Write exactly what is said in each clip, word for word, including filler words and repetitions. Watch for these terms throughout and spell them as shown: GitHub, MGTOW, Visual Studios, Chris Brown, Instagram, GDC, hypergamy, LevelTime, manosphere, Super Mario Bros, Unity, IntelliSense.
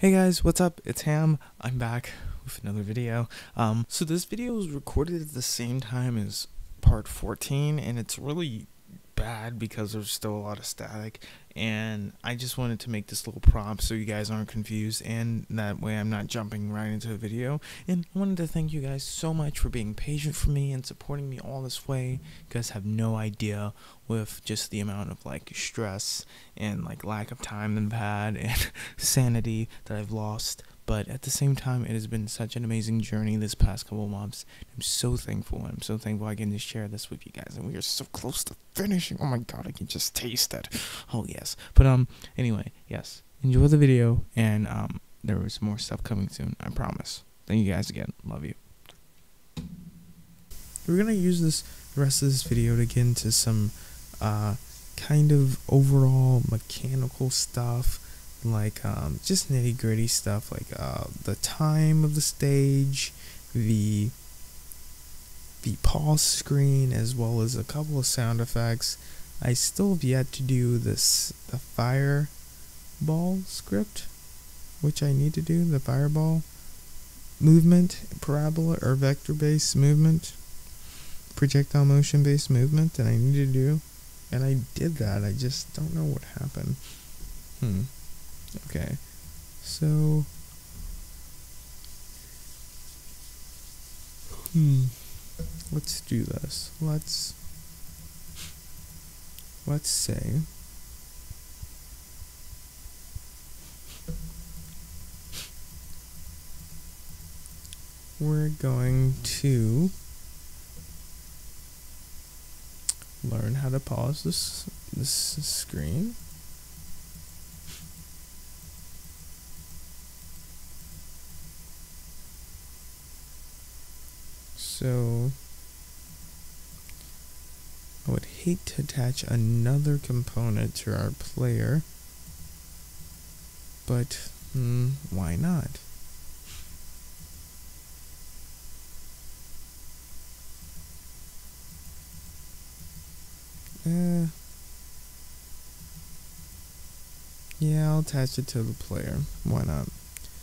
Hey guys, what's up? It's Ham. I'm back with another video. Um, so this video was recorded at the same time as part fourteen, and it's really bad because there's still a lot of static, and I just wanted to make this little prompt so you guys aren't confused, and that way I'm not jumping right into a video. And I wanted to thank you guys so much for being patient for me and supporting me all this way. You guys have no idea with just the amount of like stress and like lack of time that I've had and sanity that I've lost. But at the same time, it has been such an amazing journey this past couple of months. I'm so thankful. I'm so thankful I can just share this with you guys. And we are so close to finishing. Oh my god, I can just taste it. Oh yes. But um, anyway, yes. Enjoy the video. And um, there was more stuff coming soon. I promise. Thank you guys again. Love you. We're going to use this the rest of this video to get into some uh, kind of overall mechanical stuff. Like um, just nitty gritty stuff, like uh, the time of the stage, the the pause screen, as well as a couple of sound effects. I still have yet to do this the fireball script, which I need to do the fireball movement, parabola or vector based movement, projectile motion based movement that I need to do, and I did that. I just don't know what happened. Hmm. Okay, so, hmm, let's do this, let's, let's say, we're going to learn how to pause this, this screen. So, I would hate to attach another component to our player, but mm, why not? Uh, yeah, I'll attach it to the player. Why not?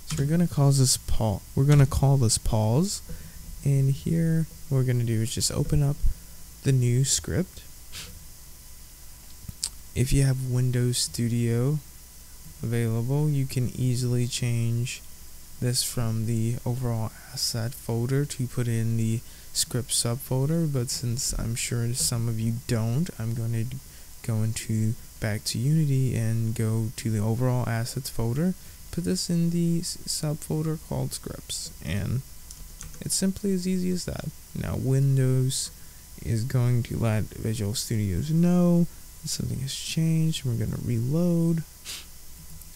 So we're gonna call this pause. We're gonna call this pause. And here, what we're going to do is just open up the new script. If you have Windows Studio available, you can easily change this from the overall asset folder to put in the script subfolder. But since I'm sure some of you don't, I'm going to go into back to Unity and go to the overall assets folder. Put this in the subfolder called scripts, and it's simply as easy as that. Now Windows is going to let Visual Studios know that something has changed. We're going to reload.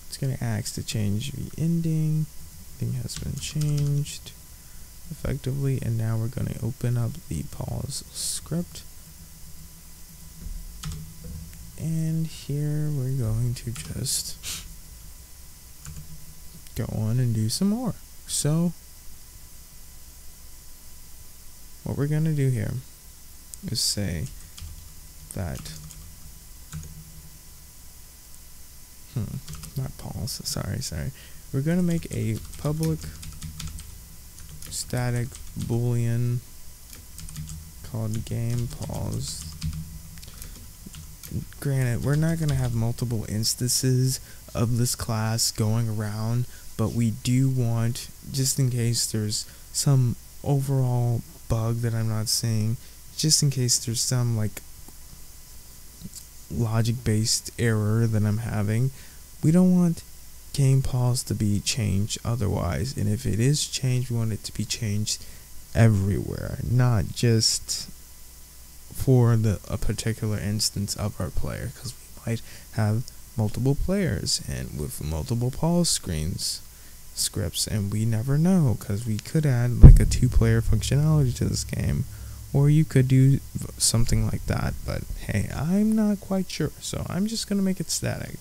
It's going to ask to change the ending. Everything has been changed effectively. And now we're going to open up the pause script. And here we're going to just go on and do some more. So what we're going to do here is say that, hmm, not pause, sorry, sorry. We're going to make a public static boolean called game pause. Granted, we're not going to have multiple instances of this class going around, but we do want, just in case there's some overall bug that I'm not seeing, just in case there's some like logic based error that I'm having, we don't want game pause to be changed otherwise, and if it is changed, we want it to be changed everywhere, not just for the a particular instance of our player, because we might have multiple players and with multiple pause screens scripts, and we never know, because we could add like a two-player functionality to this game, or you could do something like that. But hey, I'm not quite sure, so I'm just gonna make it static.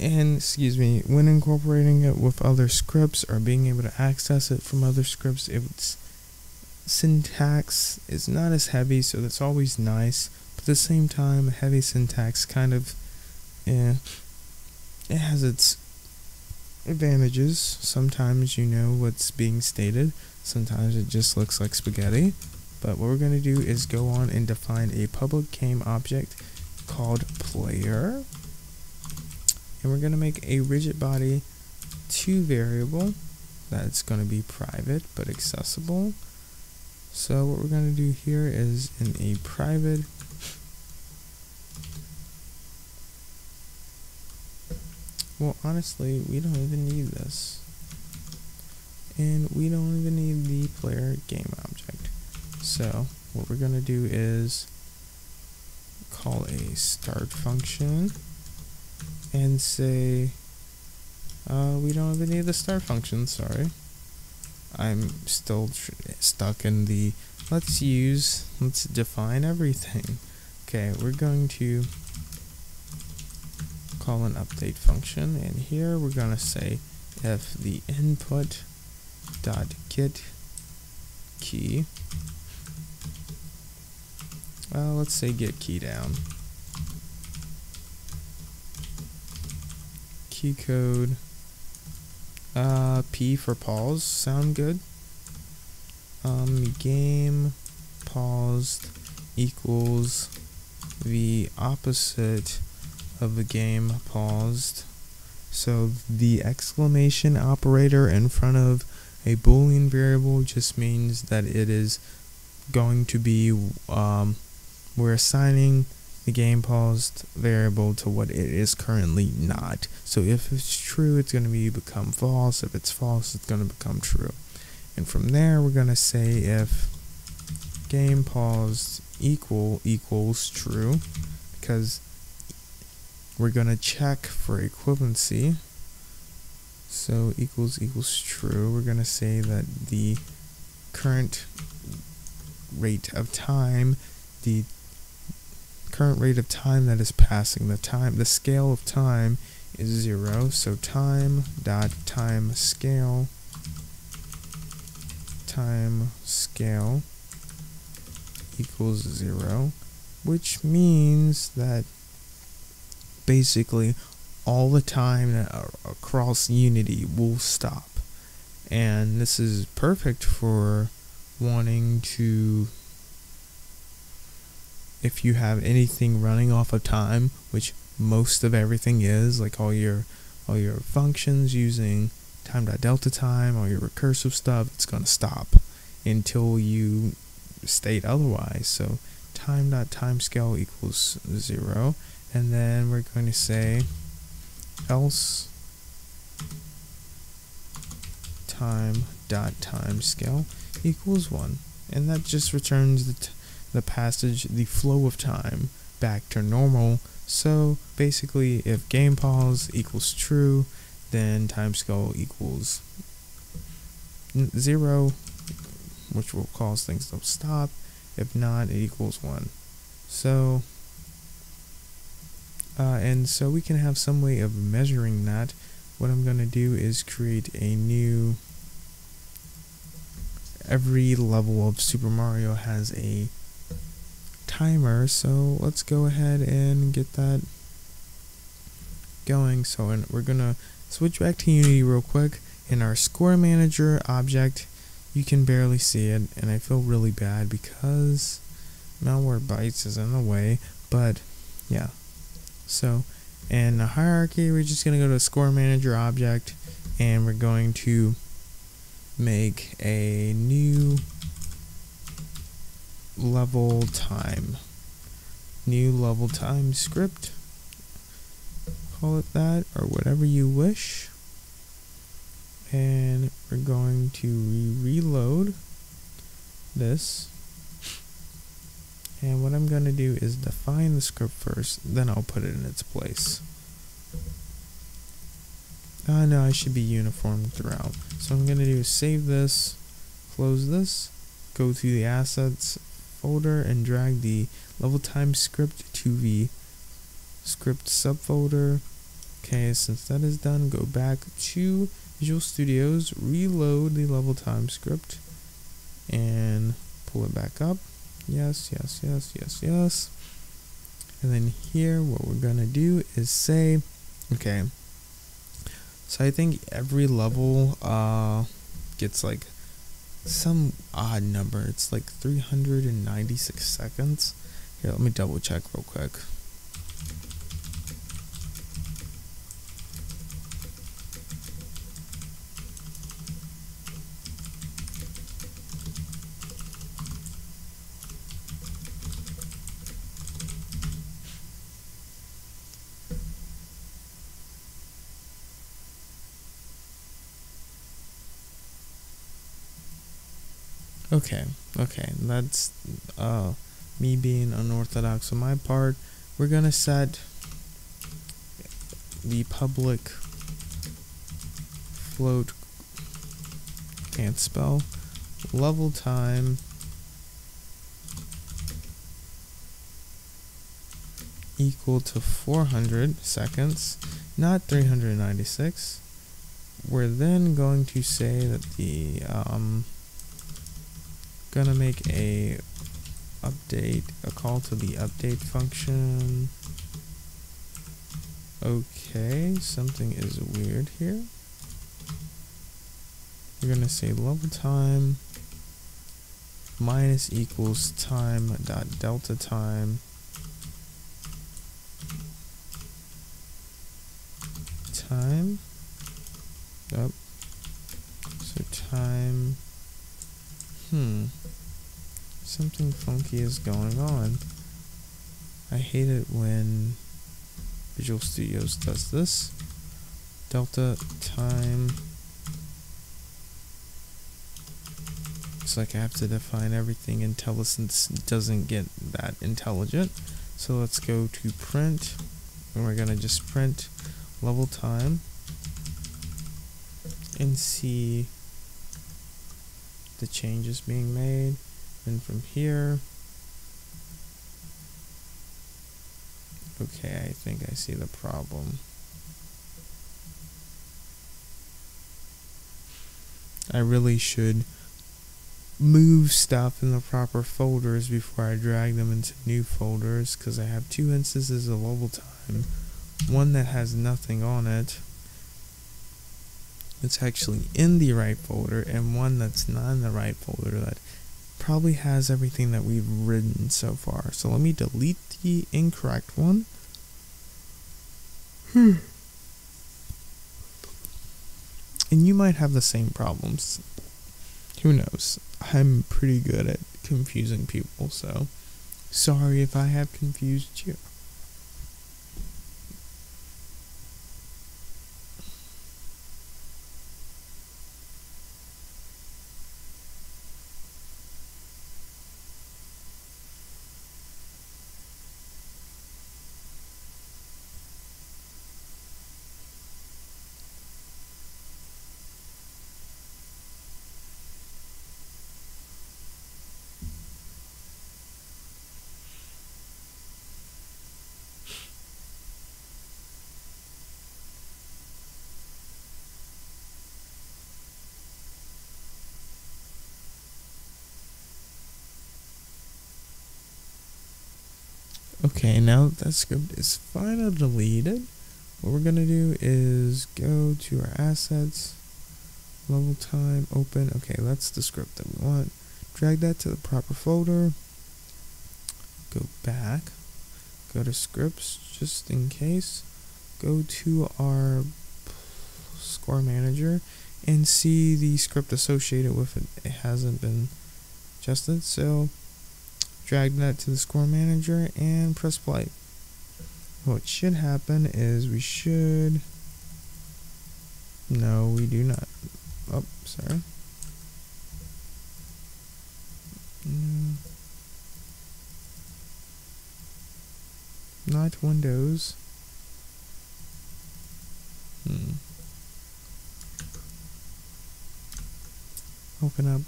And excuse me, when incorporating it with other scripts or being able to access it from other scripts, its syntax is not as heavy, so that's always nice. But at the same time, heavy syntax kind of, eh, it has its advantages. Sometimes you know what's being stated, sometimes it just looks like spaghetti. But what we're going to do is go on and define a public game object called player, and we're going to make a rigid body two variable that's going to be private but accessible. So what we're going to do here is in a private well, honestly, we don't even need this. And we don't even need the player game object. So, what we're going to do is call a start function and say, uh, we don't even need the start function, sorry. I'm still tr stuck in the, let's use, let's define everything. Okay, we're going to call an update function, and here we're going to say if the input dot get key, uh, let's say get key down, key code, uh, P for pause, sound good, um, game paused equals the opposite of the game paused. So the exclamation operator in front of a Boolean variable just means that it is going to be, um, we're assigning the game paused variable to what it is currently not. So if it's true, it's going to be become false. If it's false, it's going to become true. And from there, we're going to say if game paused equal equals true, because we're going to check for equivalency. So equals equals true. We're going to say that the current rate of time, the current rate of time that is passing, the time, the scale of time is zero. So time dot time scale, time scale equals zero, which means that basically all the time uh, across Unity will stop. And this is perfect for wanting to, if you have anything running off of time, which most of everything is, like all your all your functions using time.delta time, all your recursive stuff, it's going to stop until you state otherwise. So time.timescale equals zero. And then we're going to say else time dot time scale equals one, and that just returns the, t the passage, the flow of time back to normal. So basically, if game pause equals true, then time scale equals zero, which will cause things to stop. If not, it equals one. So. Uh, and so we can have some way of measuring that. What I'm going to do is create a new, every level of Super Mario has a timer, so let's go ahead and get that going. So and we're going to switch back to Unity real quick. In our score manager object, you can barely see it, and I feel really bad because malware bytes is in the way, but yeah. So in the hierarchy, we're just going to go to the score manager object, and we're going to make a new level time, new level time script, call it that or whatever you wish. And we're going to re-reload this. And what I'm going to do is define the script first, then I'll put it in its place. Ah, uh, no, it should be uniform throughout. So what I'm going to do is save this, close this, go to the assets folder, and drag the level time script to the script subfolder. Okay, since that is done, go back to Visual Studios, reload the level time script, and pull it back up. Yes, yes, yes, yes, yes. And then here, what we're going to do is say, okay, So I think every level uh, gets like some odd number. It's like three hundred ninety-six seconds. Here, let me double check real quick. Okay, okay, that's uh, me being unorthodox on my part. We're gonna set the public float, can't spell, level time equal to four hundred seconds, not three hundred ninety-six. We're then going to say that the um, gonna make a update, a call to the update function. Okay, something is weird here. We're gonna say level time minus equals time dot delta time time up. So time. Hmm. Something funky is going on. I hate it when Visual Studios does this. Delta time. It's like I have to define everything. IntelliSense doesn't get that intelligent. So let's go to print. And we're going to just print level time. And see the changes being made, and from here, okay, I think I see the problem. I really should move stuff in the proper folders before I drag them into new folders, because I have two instances of level time, one that has nothing on it, it's actually in the right folder, and one that's not in the right folder that probably has everything that we've written so far. So let me delete the incorrect one. Hmm. And you might have the same problems. Who knows? I'm pretty good at confusing people, so sorry if I have confused you. Okay, now that that script is finally deleted, what we're gonna do is go to our assets, level time, open. Okay, that's the script that we want. Drag that to the proper folder. Go back. Go to scripts, just in case. Go to our score manager and see the script associated with it. It hasn't been adjusted, so drag that to the score manager and press play. What should happen is we should... No, we do not. Oh, sorry. Not Windows. Hmm. Open up.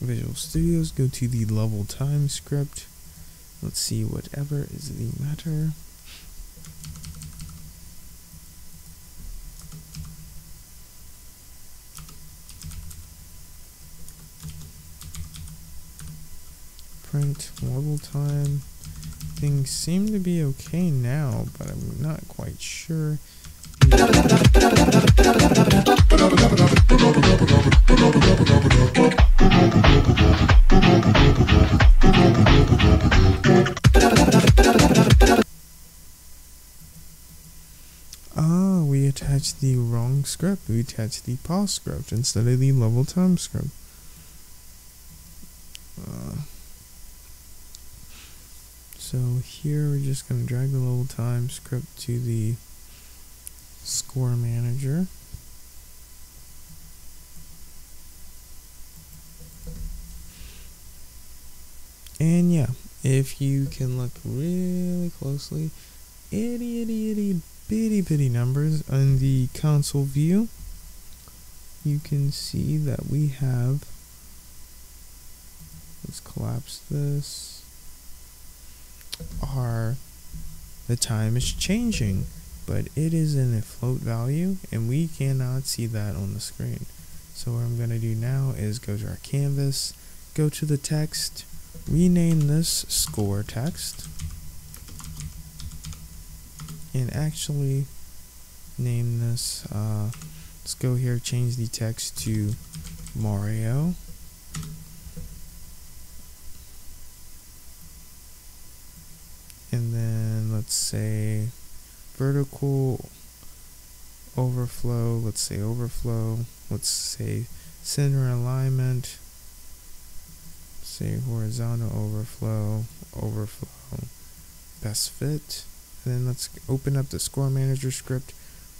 Visual Studios, go to the level time script. Let's see whatever is the matter. print model time. Things seem to be okay now, but I'm not quite sure. Ah, we attached the wrong script. We attached the pause script instead of the level time script. Uh, So here we're just going to drag the level time script to the score manager. And yeah, if you can look really closely, itty itty itty bitty bitty numbers on the console view, you can see that we have, let's collapse this, are the time is changing, but it is in a float value and we cannot see that on the screen. So what I'm going to do now is go to our canvas, go to the text, rename this score text, and actually name this, uh, let's go here, change the text to Mario. And then let's say vertical overflow, let's say overflow, let's say center alignment, say horizontal overflow, overflow, best fit. And then let's open up the score manager script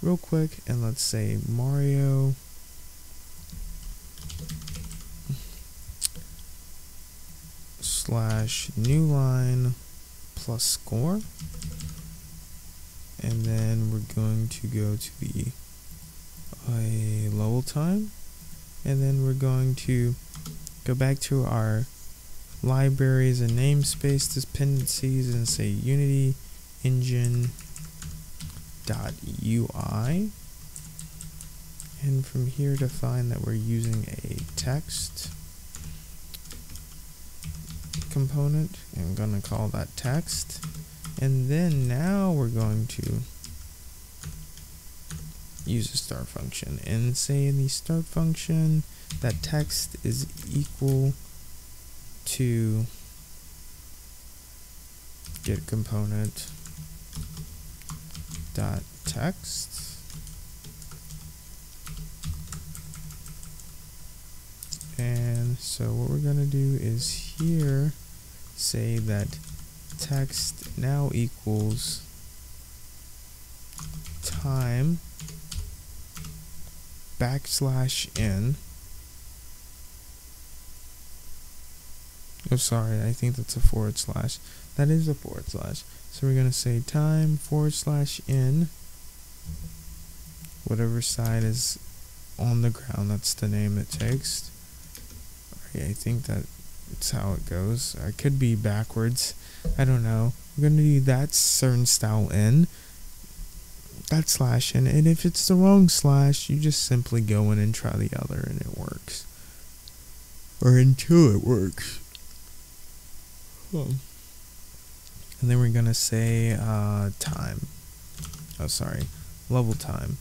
real quick and let's say Mario slash new line plus score, and then we're going to go to the uh, level time, and then we're going to go back to our libraries and namespace dependencies and say Unity engine.ui, and from here define that we're using a text component. I'm going to call that text, and then now we're going to use a start function and say in the start function that text is equal to get component dot text, and so what we're going to do is here say that text now equals time backslash n. Oh, sorry, I think that's a forward slash. That is a forward slash. So we're going to say time forward slash n, whatever side is on the ground, that's the name it takes. Okay, I think that it's how it goes. I could be backwards, I don't know. We're gonna do that certain style in that slash in, and if it's the wrong slash, you just simply go in and try the other and it works, or until it works. Cool. And then we're gonna say uh, time, oh sorry, level time,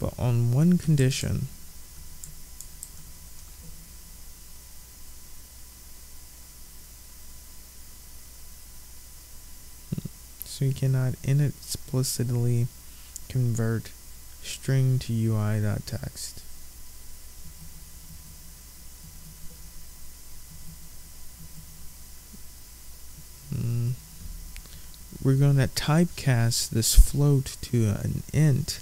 but on one condition. So you cannot inexplicitly convert string to U I.text. Mm. We're going to typecast this float to an int.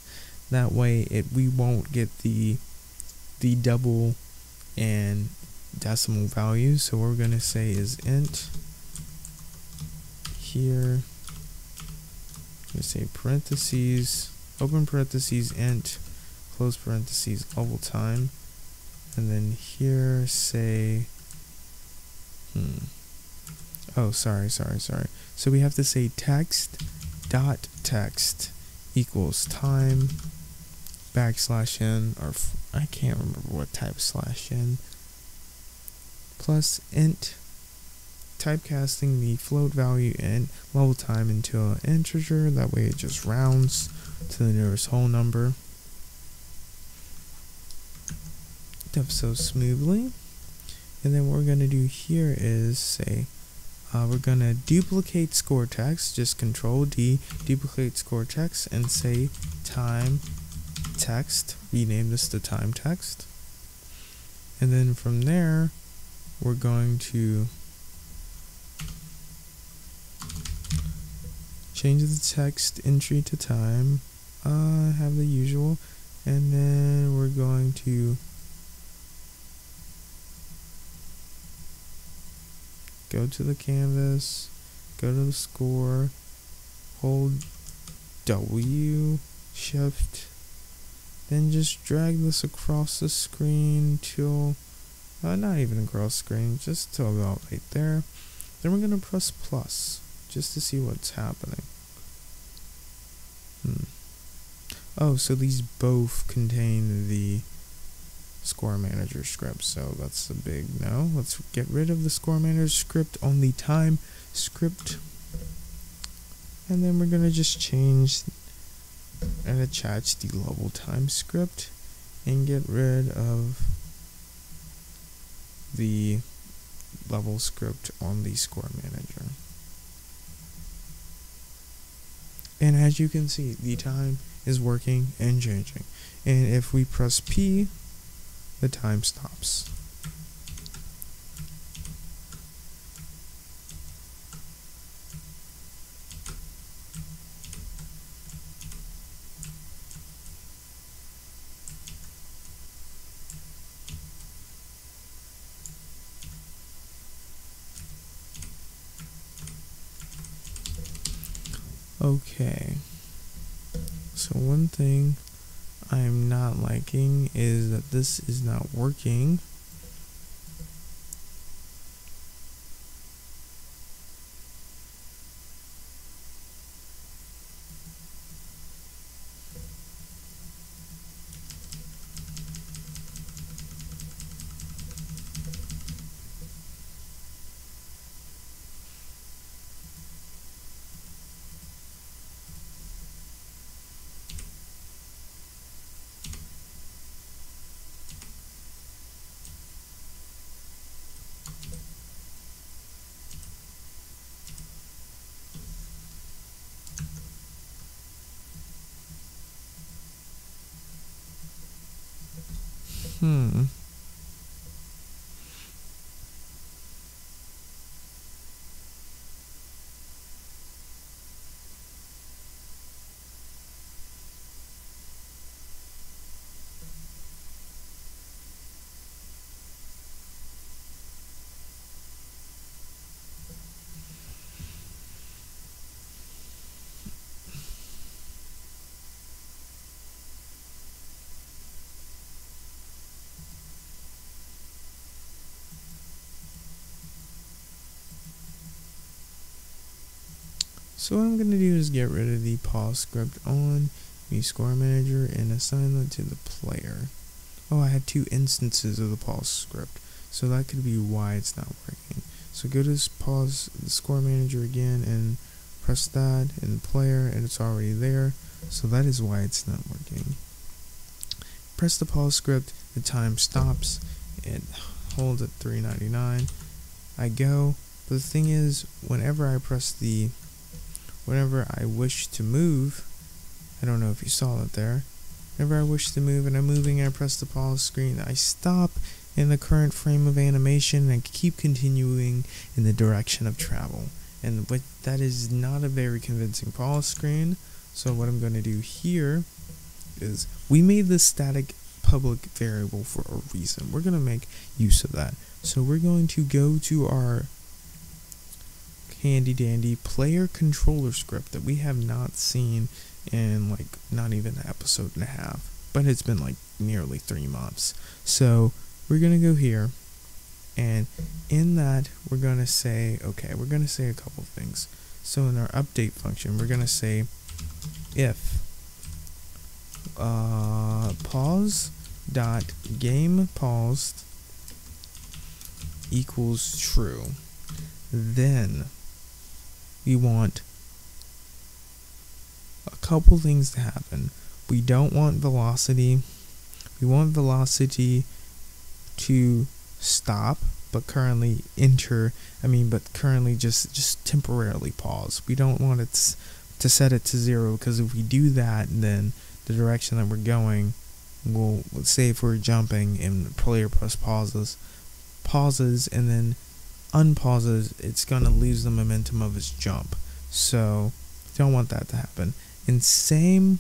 That way, it we won't get the the double and decimal values. So what we're going to say is int here. We say parentheses, open parentheses, int, close parentheses, level time, and then here say, hmm, oh sorry, sorry, sorry. So we have to say text dot text equals time backslash n, or f I can't remember what type slash n, plus int typecasting the float value and level time into an integer. That way it just rounds to the nearest whole number. Done so smoothly. And then what we're going to do here is say uh, we're going to duplicate score text. Just control D, duplicate score text, and say time text. Rename this to time text. And then from there, we're going to change the text entry to time, uh, have the usual, and then we're going to go to the canvas, go to the score, hold W, shift, then just drag this across the screen till, uh, not even across screen, just till about right there. Then we're going to press plus, just to see what's happening. Hmm. Oh, so these both contain the score manager script, so that's a big no. Let's get rid of the score manager script, only time script, and then we're gonna just change and attach the level time script and get rid of the level script on the score manager. And as you can see, the time is working and changing, and if we press P, the time stops. Okay, so one thing I'm not liking is that this is not working. Hmm. So what I'm going to do is get rid of the pause script on the score manager and assign that to the player. Oh, I had two instances of the pause script, so that could be why it's not working. So go to pause the score manager again and press that and the player, and it's already there, so that is why it's not working. Press the pause script, the time stops, it holds at three ninety-nine. I go, but the thing is, whenever I press the Whenever I wish to move, I don't know if you saw it there. Whenever I wish to move and I'm moving and I press the pause screen, I stop in the current frame of animation and I keep continuing in the direction of travel. And with, that is not a very convincing pause screen. So what I'm going to do here is we made this static public variable for a reason. We're going to make use of that. So we're going to go to our handy dandy player controller script that we have not seen in like not even an episode and a half, but it's been like nearly three months. So we're gonna go here, and in that we're gonna say, okay, we're gonna say a couple things. So in our update function, we're gonna say if uh, pause dot game paused equals true. Then we want a couple things to happen. We don't want velocity. We want velocity to stop, but currently enter, I mean, but currently just, just temporarily pause. We don't want it to set it to zero, because if we do that, then the direction that we're going will, let's say if we're jumping and player press pauses, pauses and then unpauses, it's going to lose the momentum of its jump. So don't want that to happen. And same,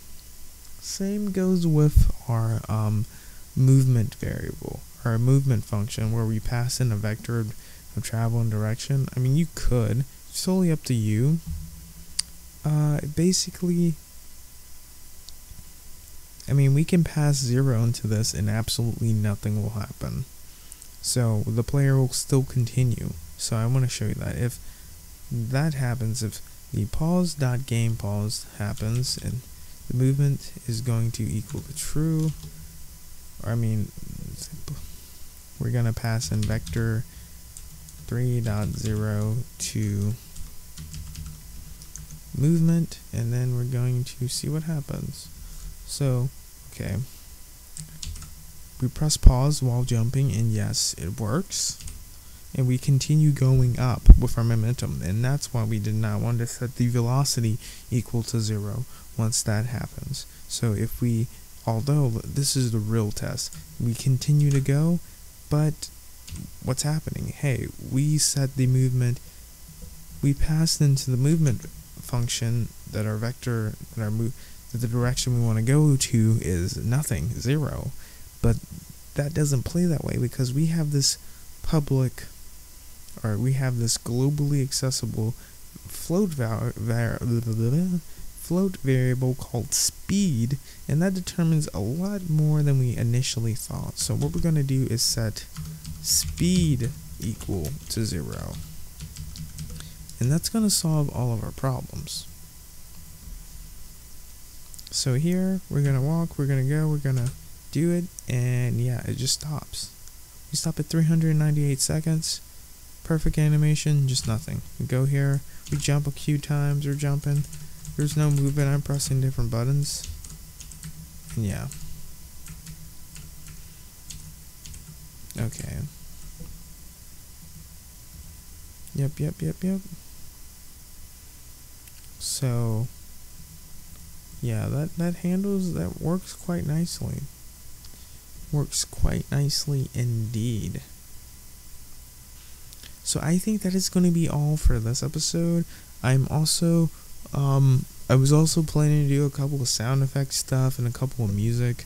same goes with our um, movement variable, or movement function, where we pass in a vector of, of travel and direction. I mean, you could, it's totally up to you. Uh, basically, I mean, we can pass zero into this and absolutely nothing will happen. So the player will still continue. So I want to show you that if that happens, if the pause.game pause happens and the movement is going to equal the true, I mean, we're going to pass in vector three dot zero to movement, and then we're going to see what happens. So, okay. We press pause while jumping, and yes, it works. And we continue going up with our momentum, and that's why we did not want to set the velocity equal to zero once that happens. So if we, although this is the real test, we continue to go, but what's happening? Hey, we set the movement, we passed into the movement function that our vector, that our move, that the direction we want to go to is nothing, zero. But that doesn't play that way, because we have this public, or we have this globally accessible float var var float variable called speed, and that determines a lot more than we initially thought. So what we're going to do is set speed equal to zero, and that's going to solve all of our problems. So here we're going to walk, we're going to go, we're going to do it, and yeah, it just stops. We stop at three hundred ninety-eight seconds, perfect animation, just nothing. We go here, we jump a few times, we're jumping, there's no movement, I'm pressing different buttons, and yeah. Okay. Yep, yep, yep, yep. So, yeah, that, that handles, that works quite nicely. Works quite nicely indeed. So I think that is going to be all for this episode. I'm also, um, I was also planning to do a couple of sound effects stuff and a couple of music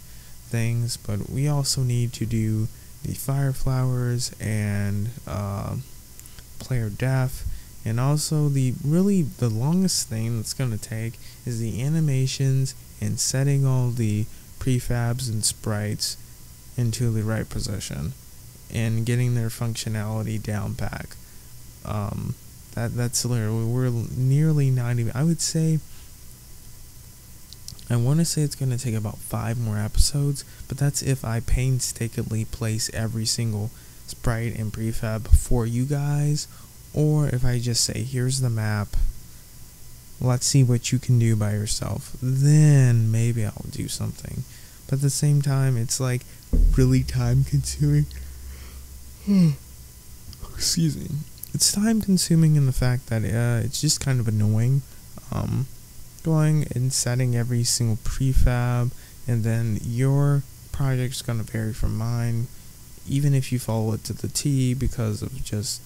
things, but we also need to do the fire flowers and uh, player death, and also the really the longest thing that's going to take is the animations and setting all the prefabs and sprites into the right position and getting their functionality down back. Um, that that's literally, we're nearly ninety. I would say, I want to say it's going to take about five more episodes, but that's if I painstakingly place every single sprite and prefab for you guys, or if I just say, here's the map, let's see what you can do by yourself, then maybe I'll do something. But at the same time, it's like really time consuming. Excuse me. It's time consuming in the fact that uh, it's just kind of annoying. Um, going and setting every single prefab, and then your project's going to vary from mine, even if you follow it to the T, because of just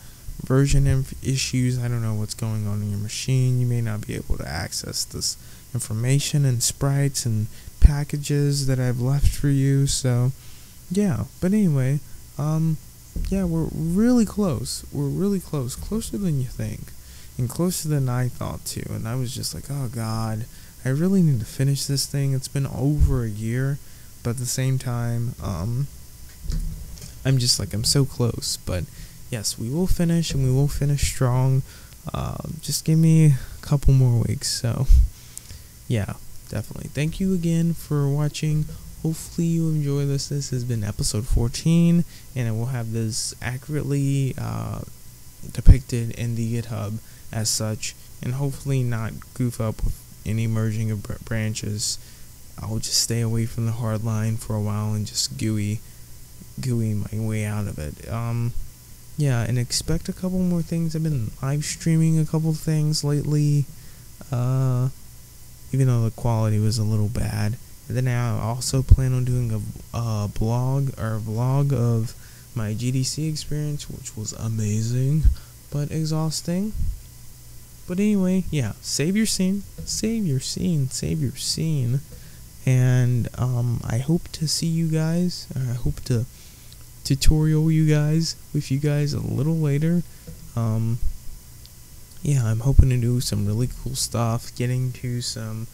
version issues. I don't know what's going on in your machine. You may not be able to access this information and sprites and packages that I've left for you. So yeah, but anyway, um yeah, we're really close, we're really close, closer than you think, and closer than I thought too. And I was just like, oh god, I really need to finish this thing. It's been over a year, but at the same time, um I'm just like, I'm so close. But yes, we will finish, and we will finish strong. Uh, just give me a couple more weeks. So yeah, definitely. Thank you again for watching. Hopefully you enjoy this. This has been episode fourteen, and I will have this accurately uh, depicted in the GitHub as such, and hopefully not goof up with any merging of branches. I'll just stay away from the hard line for a while and just G U I, G U I my way out of it. Um, yeah, and expect a couple more things. I've been live streaming a couple things lately, uh, even though the quality was a little bad. And then I also plan on doing a, a blog or a vlog of my G D C experience, which was amazing but exhausting. But anyway, yeah, save your scene, save your scene, save your scene. And um, I hope to see you guys, or I hope to tutorial you guys, with you guys a little later. Um, yeah, I'm hoping to do some really cool stuff, getting to some,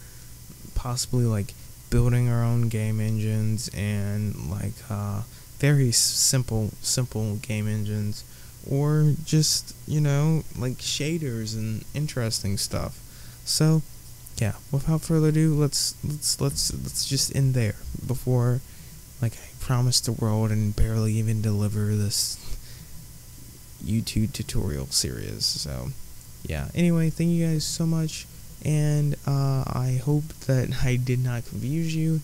possibly like building our own game engines, and like uh, very simple, simple game engines, or just, you know, like shaders and interesting stuff. So yeah, without further ado, let's let's let's let's just end there before, like, I promised the world and barely even deliver this YouTube tutorial series. So yeah, anyway, thank you guys so much, and uh, I hope that I did not confuse you.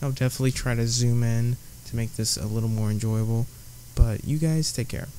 I'll definitely try to zoom in to make this a little more enjoyable, but you guys take care.